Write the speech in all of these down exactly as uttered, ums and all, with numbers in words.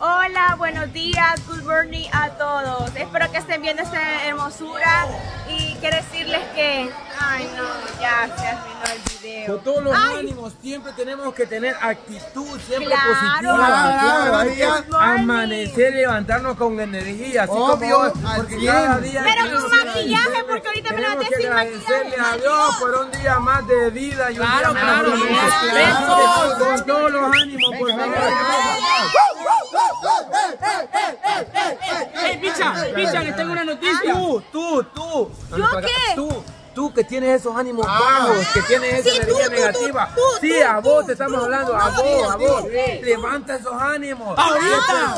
Hola, buenos días, good morning a todos. Espero que estén viendo esta hermosura y quiero decirles que... Ay no, ya se arruinó el video. Con todos los Ay. ánimos siempre tenemos que tener actitud, siempre claro, positiva. Claro, claro, día, amanecer, levantarnos con energía, así obvio, como, porque cada día pero con maquillaje, porque ahorita me levanté sin maquillaje. A Dios por un día más de vida y claro, un día claro, más de vida. Claro, claro. Con todos los ánimos, por favor. ¡Ey, Picha! Picha, les tengo una noticia. Tú, tú, tú. ¿Yo qué? Tú, tú que tienes esos ánimos bajos, que tienes esa energía negativa. Sí, a vos te estamos hablando, a vos, a vos. Levanta esos ánimos. ¡Ahorita!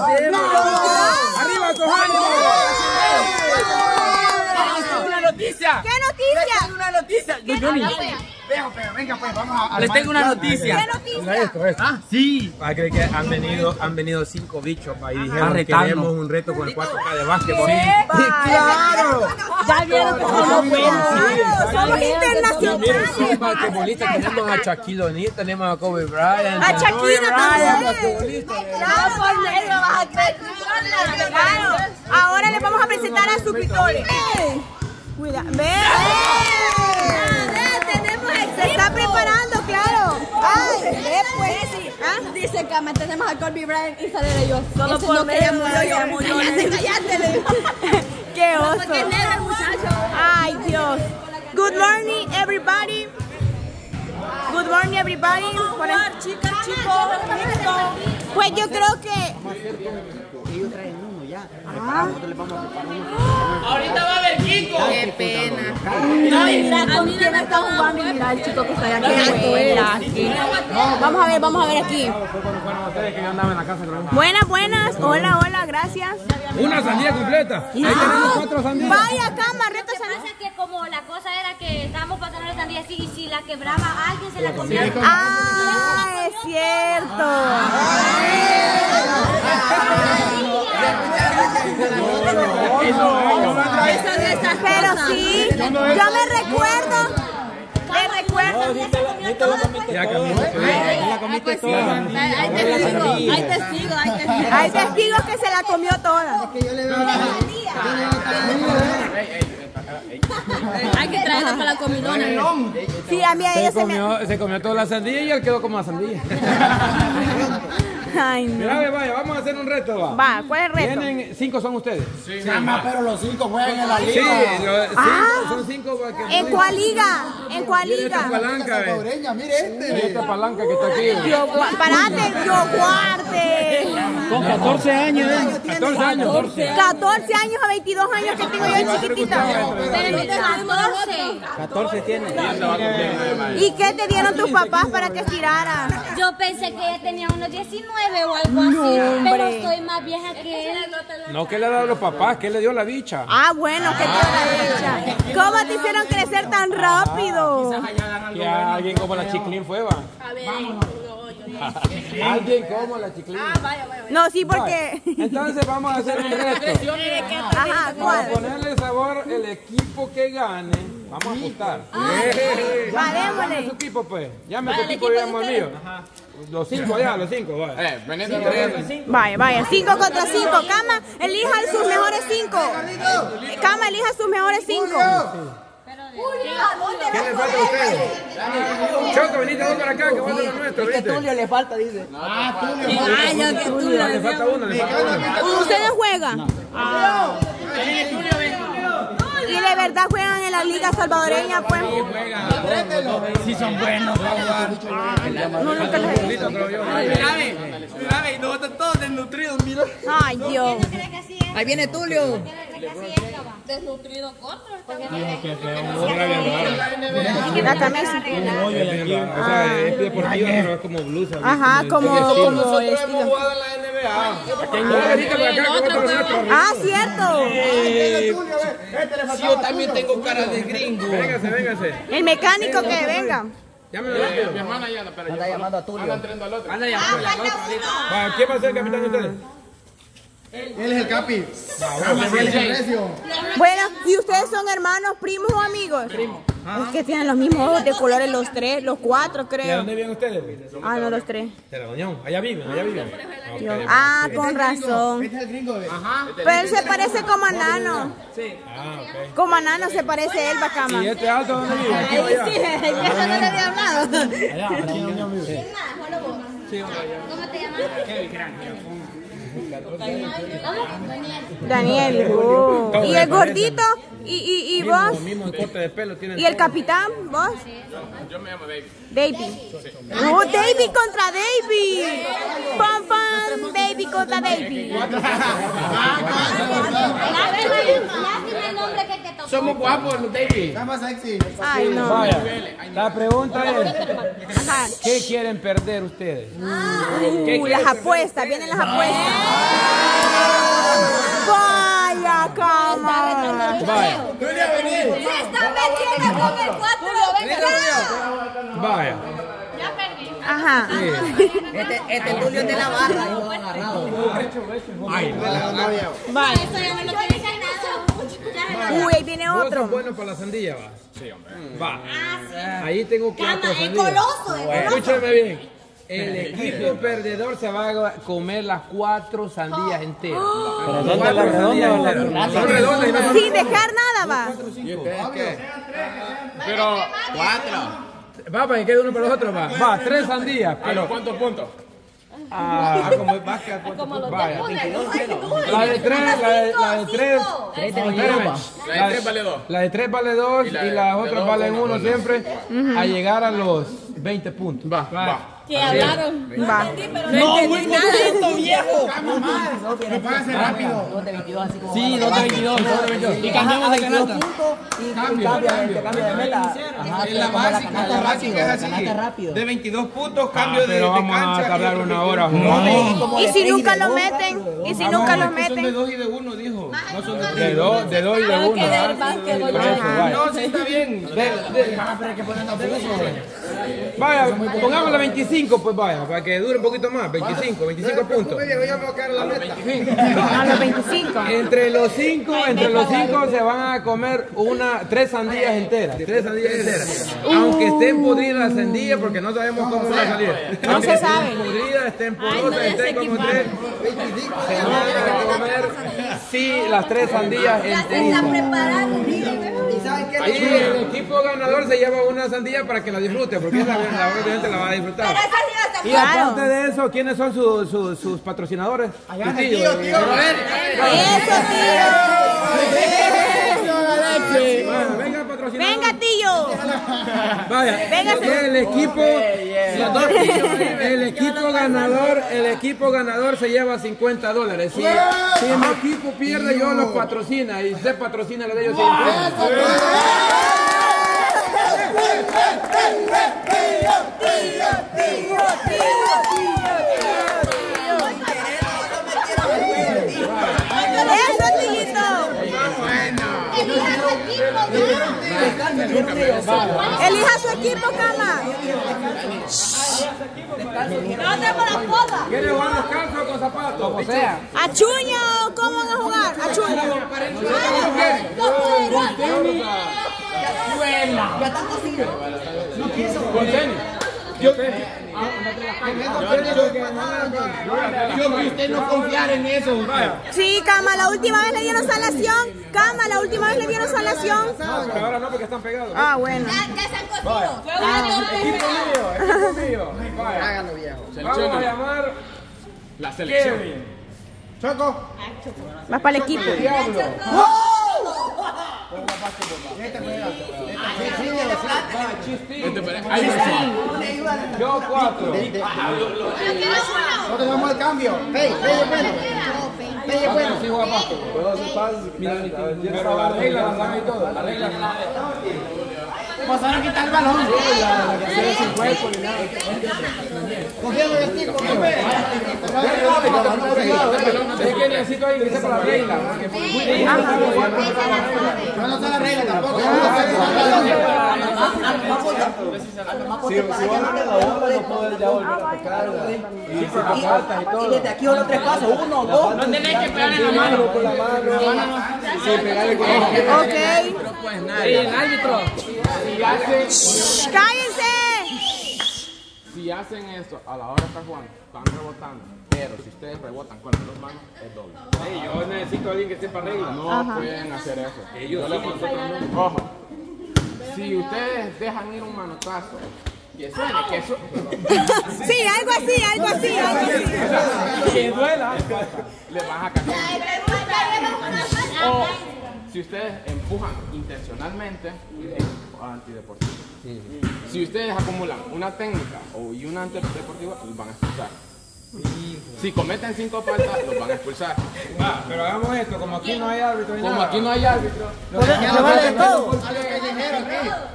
¡Arriba esos ánimos! ¡Una noticia! ¿Qué noticia? ¡Es una noticia! ¡Johnny! Pero venga pues, vamos a... Les tengo una noticia. ¿Qué noticia? Esto, esto. Ah, sí. Ah, cree que han venido, han venido cinco bichos y dijeron que tenemos un reto con el cuatro K de básquetbol. Sí, claro. Ya vieron cómo no fueron. Somos internacionales. Somos basquetbolistas, tenemos a Chaquiloni, tenemos a Kobe Bryant. A Chaquiloni también. Claro, por negro vas a creer. Claro. Ahora les vamos a presentar a sus pitores. Cuida. Ve. Se está preparando, claro. Ay, después. ¿Ah? Dice que mantenemos a Kobe Bryant y sale de yo. Solo por no medio murió, yo murió. Cállate, cállate. Qué oso. No, porque es negro el muchacho. Ay, Dios. Good morning, everybody. Good morning, everybody. Hola, chicas, chicos. Pues yo creo que... Ellos traen uno ya. Ah. Ahorita va a haber Tico. Qué pena. No, mira, mira, mira, está jugando. Mira el chico que está allá. Vamos a ver, vamos a ver aquí. Buenas, buenas. Hola, hola, gracias. Una sandía completa. Ahí tenemos cuatro sandías. Vaya cama, reto sandía. Que como la cosa era que estábamos pasando la sandía así y si la quebraba alguien se la comía. Ah, es cierto. Pero sí, yo me recuerdo. Me recuerdo. Hay testigos, hay testigos que se la comió toda. Es que yo le veo hay que traerla para la comidona. Sí, a mí a ella se me... Se comió toda la sandía y él quedó como la sandía. Ay, no. Mira, vaya, vamos a hacer un reto, va. Va, ¿cuál es el reto? ¿Tienen cinco son ustedes? Sí, sí mamá, pero los cinco juegan en la liga. Sí, los cinco, ah, son cinco. ¿En cuál liga? ¿En cuál liga? Mire esta palanca, eh. Mire este. Mire esta palanca que está aquí. Yo, parate, yo guarde. Con catorce años, ¿eh? catorce años. catorce años a veintidós años que tengo yo de chiquitita. catorce tiene. ¿Y qué te dieron tus papás para que estiraras? Yo pensé que ella tenía unos diecinueve. O algo así, no, pero estoy más vieja que él. No, que le ha dado a los papás, que le dio la bicha. Ah, bueno, que ah, te dio la bicha. ¿Cómo te hicieron crecer tan rápido? Ah, quizás allá algo ya, alguien como la Chiclín fue, va. A ver, alguien como la Chiclín. Ah, vaya, vaya, vaya. No, sí, porque... Vale. Entonces vamos a hacer un reto. Ajá, ¿cuál? Para ponerle sabor el equipo que gane, vamos a apostar. Vale, su equipo, pues. Llame tu equipo, digamos el mío. Ajá. Los cinco, ya, los cinco, vaya. Eh, venete sí, tres. Cinco. Vaya, vaya, cinco contra cinco. Cama, elija sus mejores cinco. Cama, elija sus mejores cinco. Julio, ¿qué le falta a ustedes? Choco, venite vos para acá, que vos los nuestros, ¿viste? Que Tulio le falta, dice. Ah, Tulio. Ah, ya que Tulio. Le falta uno, le falta uno. ¿Ustedes juegan? Ah. Tulio, y de verdad juegan en la liga salvadoreña, pues. Si son buenos. No, nunca los he visto. Mira, nosotros todos desnutridos, mira. Ay, Dios. Ahí viene Tulio. Desnutrido corto. La camisa. Es deportiva, pero es como blusa. Ajá, como estilo. Ah, cierto. Sí, yo también tengo cara de gringo. Véngase, véngase. El mecánico que venga. Llámelo eh, eh, mi hermana ya anda, pero anda llamando a Tulio. Anda entrando al otro. Anda llamando al otro. ¿Quién va a ser el capitán de ustedes? Él es el capi. Bueno, ¿y ustedes son hermanos, primos o amigos? Primos. Es que tienen los mismos ojos de colores los tres, los cuatro creo. ¿De dónde viven ustedes? Ah, no, los tres. De la Unión, allá viven, allá viven. Ah, con razón. Este es el gringo. Ajá. Pero él se parece como a Nano. Sí. Ah, ok. Como a Nano se parece él, Bacama. ¿Y este alto dónde vive? Ahí sí, yo eso no le había hablado. Allá, aquí no vive. ¿Quién más? ¿Solo vos? Sí, ¿cómo te llamas? Kevin Granillo. Daniel, oh. Y el gordito, y, y, y vos, mismo corte de pelo tiene, y el capitán, vos. Yo me llamo David. David. Oh, David contra David. Pam, pam, Baby contra David. Lástima el nombre que te tocó. Somos guapos, David. Estamos sexy. Ay, no. La pregunta es, ¿qué quieren perder ustedes? Uh, las apuestas, vienen las apuestas. Vaya cámara. Vaya. Le están metiendo con el cuatro. Vaya. Ya perdí. Ajá. Este Julio es de la barra. Ay, vaya. Eso ya no tiene nada. Uy, ahí viene otro. Bueno para la sandía, va. Sí, hombre. Va. Ahí tengo cuatro sandías. Es coloso. Escúchame bien. El equipo perdedor se va a comer las cuatro sandías enteras. ¿Pero dónde las redondas? Son redondas y no son. Sin dejar nada, va. Pero cuatro. Va, para que quede uno para los otros, va. Va, tres sandías. Pero ¿cuántos puntos? Ah, como el básquet. Vaya. La de tres, la de tres. La de tres vale dos. La de tres vale dos y las otras valen uno siempre. A llegar a los veinte puntos. Va, va. Que hablaron. Va. No, entendí, pero no entendí nada de esto, viejo. No pase rápido. dos de veintidós, así como. Sí, dos de veintidós. Y cambiamos de canasta. Cambio, cambio. Cambio de meta. Es la básica, la básica es así. De veintidós puntos, cambio de cancha. Vamos a tardar una hora. Y si nunca lo meten. Y si nunca lo meten. Son de dos y de uno, dijo. No son de tres. De dos y de uno. No, sí, está bien. Pero que ponen a peso. Vaya, pongamos la veinticinco. Pues vaya, para que dure un poquito más, veinticinco, veinticinco puntos. A los veinticinco. Entre los cinco, entre los cinco se van a comer una tres sandías enteras, tres sandías enteras. Aunque estén podridas las sandías, porque no sabemos cómo van a salir. No se sabe. Podridas, estén porosas, estén como tres. Se van a comer sí las tres sandías enteras. Ahí el equipo ganador se lleva una sandía para que la disfrute, porque esa gente la va a disfrutar. Y aparte de eso, ¿quiénes son sus, sus, sus patrocinadores? Allá tío, tío, tío. A ver. Eso, tío. Bueno, venga, patrocinador. Venga, tío. Vaya. El equipo, el equipo ganador, el equipo ganador se lleva cincuenta dólares. Si, si mi equipo pierde, yo los patrocina y se patrocina el de ellos. Elija su equipo, Carla. No tengo la esposa. ¿Quiere jugar descalzo con zapatos? O sea. Achuño, ¿cómo van a jugar? Achuño. Con tenis. Ya está cocido. No quiso. Con tenis. Yo que usted no confiar en eso. Sí, Cama, la última vez le dieron salación. Cama, la última vez le dieron salación. No, pero ahora no porque están pegados. Ah, bueno. Ya se han cocido. Equipo mío, equipo mío. Háganlo, viejo. Vamos a llamar la selección. Choco. Vas para el equipo. Yo cuatro. Nosotros vamos al cambio. Pei, Pei es bueno. Pei es bueno. Puedo asustar. Pero la regla, la saca y todo. La regla. Pasaron a quitar el balón. Confiamos en el tipo. Es que necesito irse para la regla. No, no está la regla tampoco. Si van a la otra, no pueden ya volver a tocarla. Y si faltas y todo. Y desde aquí uno, tres pasos, uno, dos. No tenés que pegar en la mano. Ok. El árbitro. ¡Cállense! Si hacen esto, a la hora está jugando, están rebotando. Pero si ustedes rebotan con las dos manos, es doble. Hey, yo necesito a alguien que sepa reglas. No Ajá. pueden hacer eso. Ellos yo sí les Ojo. Si ustedes dejan ir un manotazo, que suene, que suene. Sí, algo así, algo así, algo así. Que duela, les vas a caer. Si ustedes empujan intencionalmente, es antideportivo. Sí, sí. Si ustedes acumulan una técnica y una antideportiva, los van a expulsar. Sí, si cometen cinco faltas, los van a expulsar. Ah, pero hagamos esto, como aquí no hay árbitro. Como nada. aquí no hay árbitro. Los que no vale todo.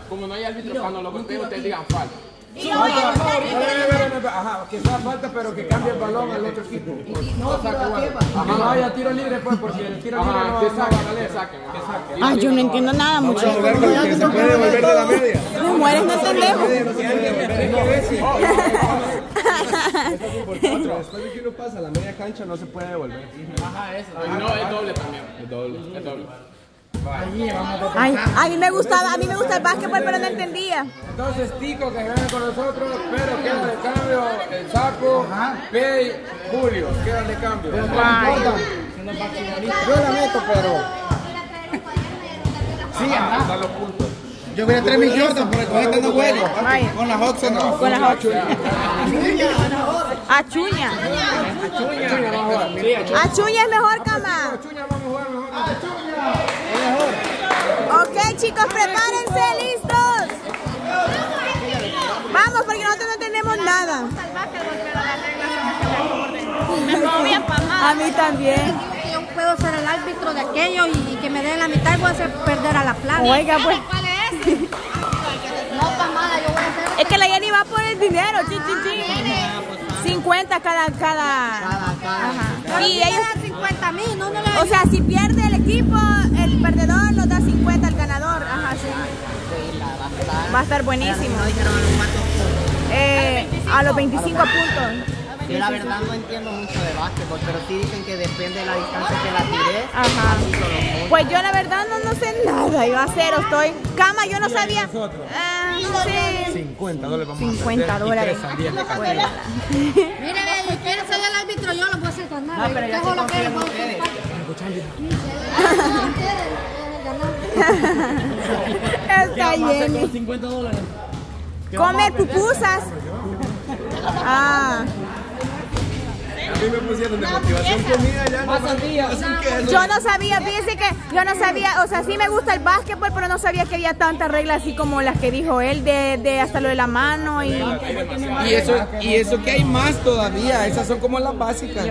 Como no hay árbitro, cuando lo golpeen, ustedes digan falta. Y no, ajá, que sea falta, pero que cambie el balón al otro equipo. No, no haya tiro libre, pues, porque el tiro libre no que saquen. Ah, yo no entiendo nada, mucho. Se puede volver de la media. No mueres, no te lejos. Después de que uno pasa a la media cancha, no se puede devolver. Ajá, eso. No, es doble también. Es doble, es doble. Ay, a mí me gustaba, a mí me gusta el básquetbol, pero no entendía. Entonces Tico que gana con nosotros, pero queda de cambio el saco, Pei, Julio, queda de cambio. Yo la meto, pero. Sí, ajá. Yo voy a tres mil Jordan por el cogete no juego. Con las Oxxo no. Con las Oxxo. Achuña. Achuña es mejor, cama. Achuña vamos a jugar mejor. Achuña. Ok, chicos, prepárense, listos. Vamos, porque nosotros no tenemos nada. A mí también. Yo puedo ser el árbitro de aquello y que me den la mitad y voy a hacer perder a la plata. Oiga, pues. ¿Cuál es? No está mala, yo voy a hacer. Es que la Yenny va por el dinero, chin, chin, chin. cincuenta cada. cada. Ajá. Y ellos dan cincuenta mil, no, no le. O sea, si pierde el equipo, el perdedor nos da cincuenta al ganador. Ajá, sí. Va a estar buenísimo. Eh, a los veinticinco puntos. Yo la verdad no entiendo mucho de básquetbol, pero sí dicen que depende de la distancia que la tiré. Ajá. Pues yo la verdad no, no sé nada. Yo a cero estoy. Cama, yo no sabía. Ah, sí. cincuenta dólares vamos a hacer. cincuenta dólares. Miren, el que soy el árbitro, yo no puedo hacer tan nada. Pero yo lo que puedo hacer. Está lleno. cincuenta dólares. Comer pupusas. Ah. A mí me pusieron de motivación comida ya. No, yo no sabía, fíjense que yo no sabía, o sea, sí me gusta el básquetbol, pero no sabía que había tantas reglas así como las que dijo él, de, de hasta lo de la mano y... Y eso, y eso que hay más todavía, esas son como las básicas.